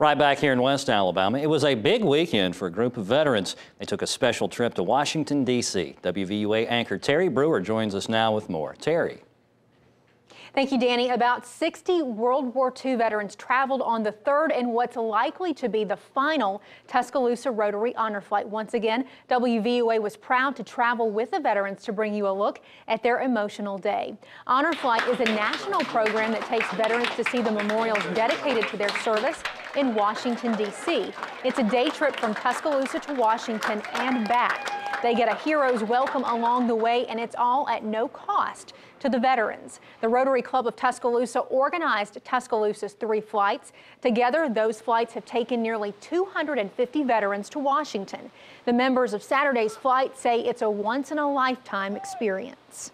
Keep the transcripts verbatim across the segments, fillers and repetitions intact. Right back here in West Alabama, it was a big weekend for a group of veterans. They took a special trip to Washington, D C W V U A anchor Terri Brewer joins us now with more. Terri. Thank you, Danny. About sixty World War Two veterans traveled on the third and what's likely to be the final Tuscaloosa Rotary Honor Flight. Once again, W V U A was proud to travel with the veterans to bring you a look at their emotional day. Honor Flight is a national program that takes veterans to see the memorials dedicated to their service in Washington, D C It's a day trip from Tuscaloosa to Washington and back. They get a hero's welcome along the way, and it's all at no cost to the veterans. The Rotary Club of Tuscaloosa organized Tuscaloosa's three flights. Together, those flights have taken nearly two hundred fifty veterans to Washington. The members of Saturday's flight say it's a once-in-a-lifetime experience.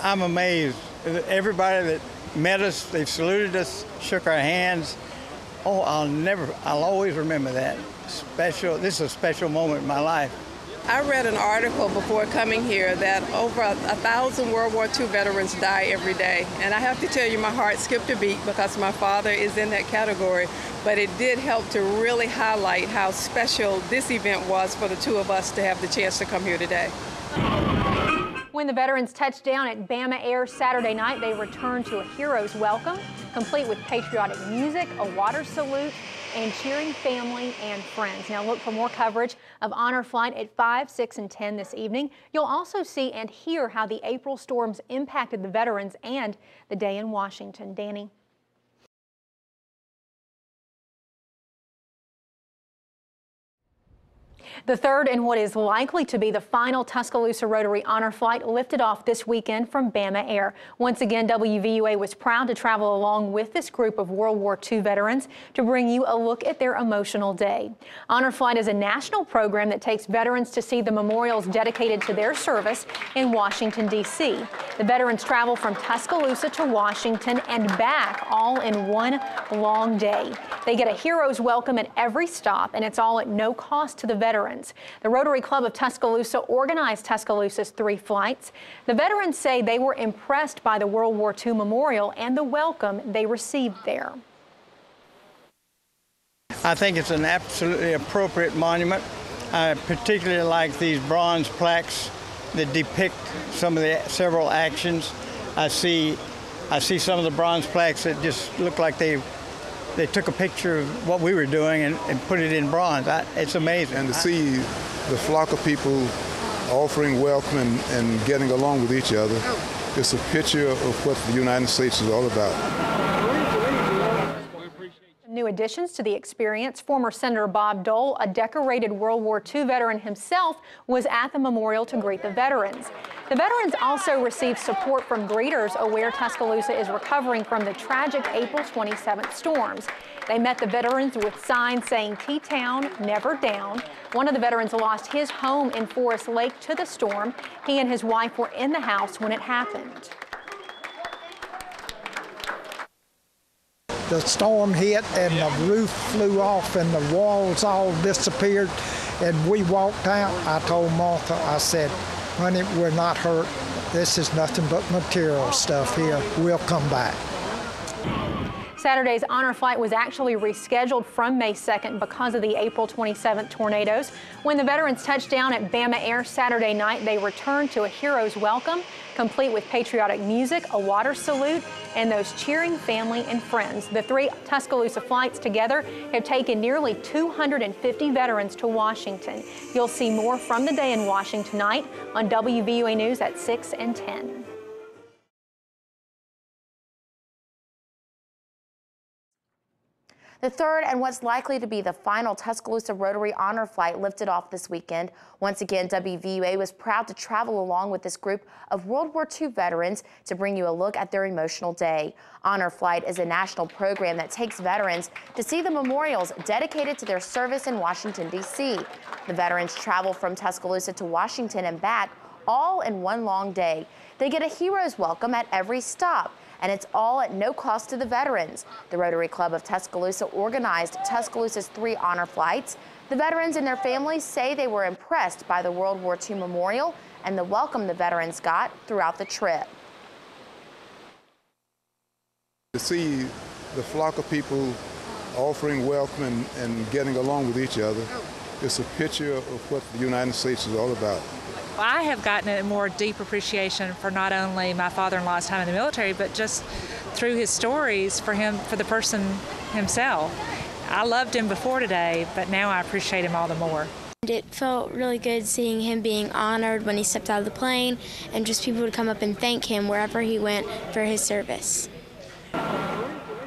I'm amazed. Everybody that met us, they've saluted us, shook our hands. Oh, I'll never, I'll always remember that. Special, this is a special moment in my life. I read an article before coming here that over a, a thousand World War Two veterans die every day. And I have to tell you, my heart skipped a beat because my father is in that category. But it did help to really highlight how special this event was for the two of us to have the chance to come here today. When the veterans touched down at Bama Air Saturday night, they returned to a hero's welcome, complete with patriotic music, a water salute, and cheering family and friends. Now look for more coverage of Honor Flight at five, six, and ten this evening. You'll also see and hear how the April storms impacted the veterans and the day in Washington. Danny. The third and what is likely to be the final Tuscaloosa Rotary Honor Flight lifted off this weekend from Bama Air. Once again, W V U A was proud to travel along with this group of World War Two veterans to bring you a look at their emotional day. Honor Flight is a national program that takes veterans to see the memorials dedicated to their service in Washington, D C The veterans travel from Tuscaloosa to Washington and back all in one long day. They get a hero's welcome at every stop, and it's all at no cost to the veterans. The Rotary Club of Tuscaloosa organized Tuscaloosa's three flights. The veterans say they were impressed by the World War Two memorial and the welcome they received there. I think it's an absolutely appropriate monument. I particularly like these bronze plaques that depict some of the several actions. I see, I see some of the bronze plaques that just look like they They took a picture of what we were doing and, and put it in bronze. I, it's amazing. And to see the flock of people offering welcome and, and getting along with each other, it's a picture of what the United States is all about. New additions to the experience. Former Senator Bob Dole, a decorated World War Two veteran himself, was at the memorial to greet the veterans. The veterans also received support from greeters aware Tuscaloosa is recovering from the tragic April twenty-seventh storms. They met the veterans with signs saying T-Town, never down. One of the veterans lost his home in Forest Lake to the storm. He and his wife were in the house when it happened. The storm hit and the roof flew off and the walls all disappeared, and we walked out. I told Martha, I said, "Honey, we're not hurt. This is nothing but material stuff here. We'll come back." Saturday's Honor Flight was actually rescheduled from May second because of the April twenty-seventh tornadoes. When the veterans touched down at Bama Air Saturday night, they returned to a hero's welcome, complete with patriotic music, a water salute, and those cheering family and friends. The three Tuscaloosa flights together have taken nearly two hundred fifty veterans to Washington. You'll see more from the day in Washington tonight on W V U A News at six and ten. The third and what's likely to be the final Tuscaloosa Rotary Honor Flight lifted off this weekend. Once again, W V U A was proud to travel along with this group of World War Two veterans to bring you a look at their emotional day. Honor Flight is a national program that takes veterans to see the memorials dedicated to their service in Washington, D C The veterans travel from Tuscaloosa to Washington and back all in one long day. They get a hero's welcome at every stop, and it's all at no cost to the veterans. The Rotary Club of Tuscaloosa organized Tuscaloosa's three honor flights. The veterans and their families say they were impressed by the World War Two memorial and the welcome the veterans got throughout the trip. To see the flock of people offering welcome and, and getting along with each other, it's a picture of what the United States is all about. Well, I have gotten a more deep appreciation for not only my father-in-law's time in the military, but just through his stories for him, for the person himself. I loved him before today, but now I appreciate him all the more. It felt really good seeing him being honored when he stepped out of the plane, and just people would come up and thank him wherever he went for his service.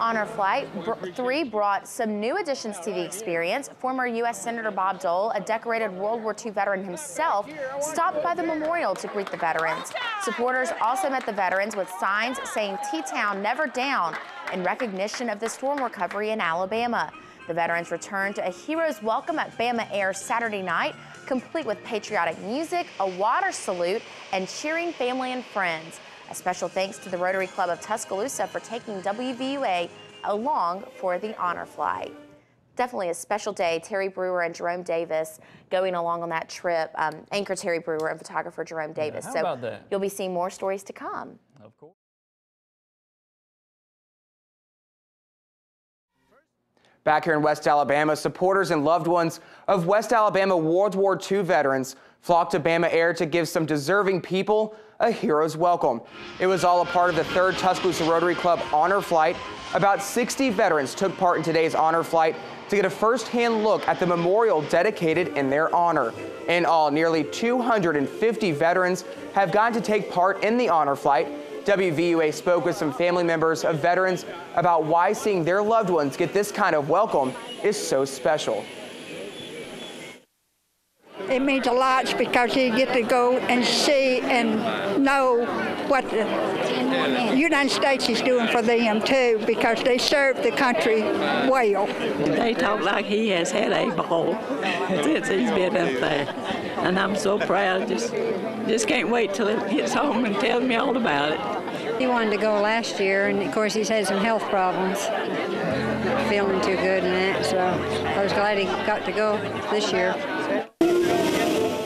Honor Flight three brought some new additions to the experience. Former U S Senator Bob Dole, a decorated World War Two veteran himself, stopped by the memorial to greet the veterans. Supporters also met the veterans with signs saying T-Town never down in recognition of the storm recovery in Alabama. The veterans returned to a hero's welcome at Bama Air Saturday night, complete with patriotic music, a water salute, and cheering family and friends. A special thanks to the Rotary Club of Tuscaloosa for taking W V U A along for the Honor Flight. Definitely a special day. Terri Brewer and Jerome Davis going along on that trip. Um, anchor Terri Brewer and photographer Jerome Davis. Yeah, how about that? So you'll be seeing more stories to come. Of course. Back here in West Alabama, supporters and loved ones of West Alabama World War Two veterans flocked to Bama Air to give some deserving people a hero's welcome. It was all a part of the third Tuscaloosa Rotary Club Honor Flight. About sixty veterans took part in today's Honor Flight to get a first-hand look at the memorial dedicated in their honor. In all, nearly two hundred fifty veterans have gotten to take part in the Honor Flight. W V U A spoke with some family members of veterans about why seeing their loved ones get this kind of welcome is so special. It means a lot because you get to go and see and know what the United States is doing for them, too, because they serve the country well. They talk like he has had a ball since he's been up there, and I'm so proud. Just, just can't wait till it gets home and tells me all about it. He wanted to go last year, and, of course, he's had some health problems, feeling too good and that, so I was glad he got to go this year.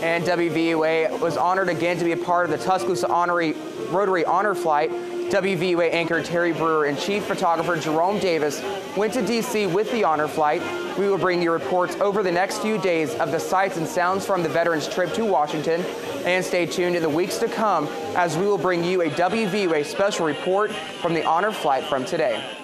And W V U A was honored again to be a part of the Tuscaloosa Honorary Rotary Honor Flight. W V U A anchor Terri Brewer and chief photographer Jerome Davis went to D C with the Honor Flight. We will bring you reports over the next few days of the sights and sounds from the veterans' trip to Washington. And stay tuned in the weeks to come as we will bring you a W V U A special report from the Honor Flight from today.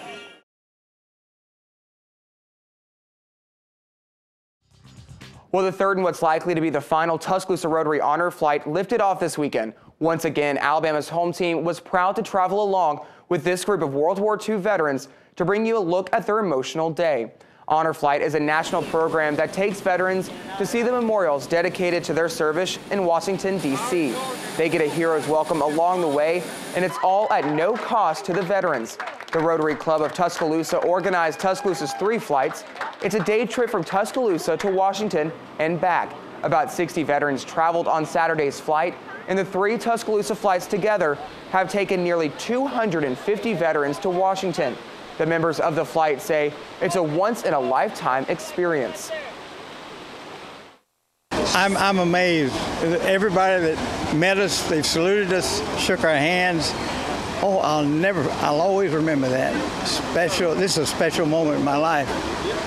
Well, the third and what's likely to be the final Tuscaloosa Rotary Honor Flight lifted off this weekend. Once again, Alabama's home team was proud to travel along with this group of World War Two veterans to bring you a look at their emotional day. Honor Flight is a national program that takes veterans to see the memorials dedicated to their service in Washington, D C They get a hero's welcome along the way, and it's all at no cost to the veterans. The Rotary Club of Tuscaloosa organized Tuscaloosa's three flights. It's a day trip from Tuscaloosa to Washington and back. About sixty veterans traveled on Saturday's flight, and the three Tuscaloosa flights together have taken nearly two hundred fifty veterans to Washington. The members of the flight say it's a once-in-a-lifetime experience. I'm, I'm amazed. Everybody that met us, they've saluted us, shook our hands. Oh, I'll never, I'll always remember that. Special, this is a special moment in my life.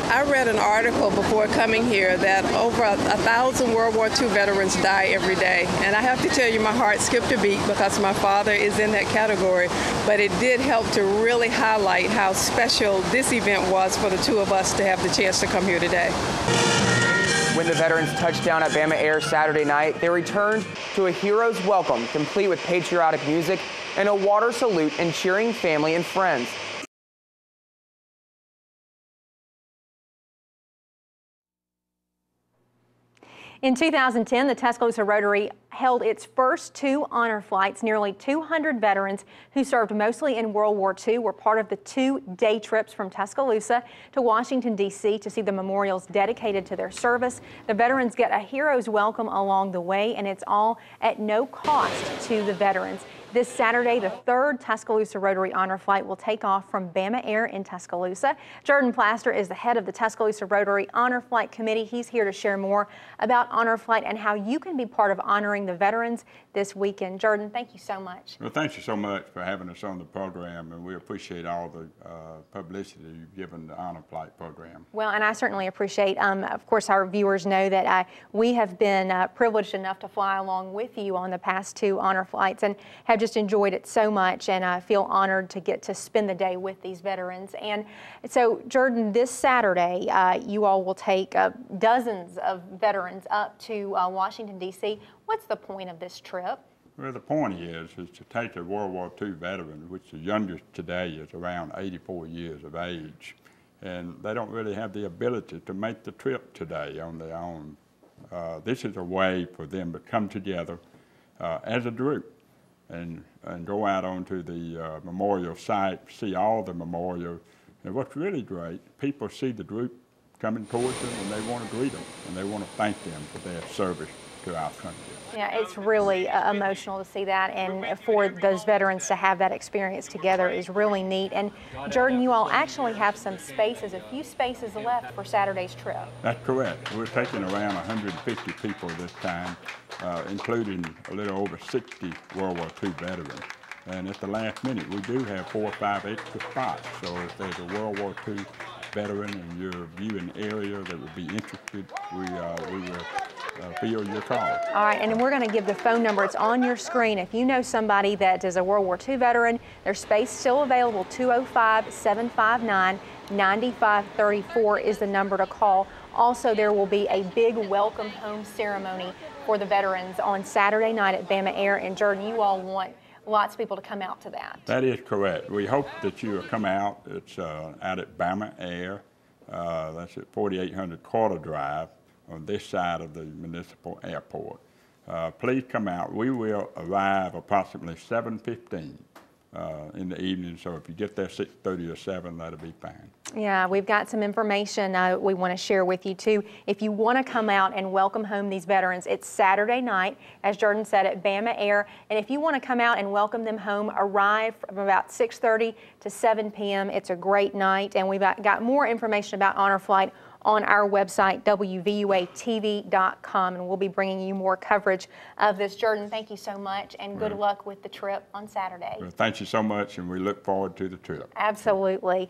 I read an article before coming here that over a, a thousand World War Two veterans die every day. And I have to tell you, my heart skipped a beat because my father is in that category. But it did help to really highlight how special this event was for the two of us to have the chance to come here today. When the veterans touched down at Bama Air Saturday night, they returned to a hero's welcome, complete with patriotic music and a water salute and cheering family and friends. In two thousand ten, the Tuscaloosa Rotary held its first two honor flights. Nearly two hundred veterans who served mostly in World War Two were part of the two day trips from Tuscaloosa to Washington, D C to see the memorials dedicated to their service. The veterans get a hero's welcome along the way, and it's all at no cost to the veterans. This Saturday, the third Tuscaloosa Rotary Honor Flight will take off from Bama Air in Tuscaloosa. Jordan Plaster is the head of the Tuscaloosa Rotary Honor Flight Committee. He's here to share more about Honor Flight and how you can be part of honoring the veterans this weekend. Jordan, thank you so much. Well, thank you so much for having us on the program, and we appreciate all the uh, publicity you've given the Honor Flight program. Well, and I certainly appreciate, um, of course, our viewers know that I, we have been uh, privileged enough to fly along with you on the past two Honor Flights and have just enjoyed it so much, and I feel honored to get to spend the day with these veterans. And so, Jordan, this Saturday, uh, you all will take uh, dozens of veterans up to uh, Washington, D C What's the point of this trip? Well, the point is, is to take a World War Two veteran, which the youngest today is around eighty-four years of age, and they don't really have the ability to make the trip today on their own. Uh, this is a way for them to come together uh, as a group. And, and go out onto the uh, memorial site, see all the memorials. And what's really great, people see the group coming towards them and they want to greet them and they want to thank them for their service to our country. Yeah, it's really uh, emotional to see that, and for those veterans to have that experience together is really neat. And Jordan, you all actually have some spaces, a few spaces left for Saturday's trip. That's correct. We're taking around one hundred fifty people this time, uh, including a little over sixty World War Two veterans. And at the last minute, we do have four or five extra spots. So if there's a World War Two veteran and you're viewing area that would be interested, we, uh, we will Uh, feel your call. All right, and we're going to give the phone number. It's on your screen. If you know somebody that is a World War Two veteran, their space still available. Two oh five, seven five nine, nine five three four is the number to call. Also, there will be a big welcome home ceremony for the veterans on Saturday night at Bama Air. And Jordan, you all want lots of people to come out to that. That is correct. We hope that you will come out. It's uh, out at Bama Air. Uh, that's at forty-eight hundred Carter Drive, on this side of the municipal airport. Uh, please come out. We will arrive approximately seven fifteen uh, in the evening, so if you get there six thirty or seven, that'll be fine. Yeah, we've got some information uh, we want to share with you too. If you want to come out and welcome home these veterans, it's Saturday night, as Jordan said, at Bama Air. And if you want to come out and welcome them home, arrive from about six thirty to seven p m It's a great night, and we've got more information about Honor Flight on our website, W V U A T V dot com, and we'll be bringing you more coverage of this. Jordan, thank you so much, and good luck with the trip on Saturday. Well, thank you so much, and we look forward to the trip. Absolutely.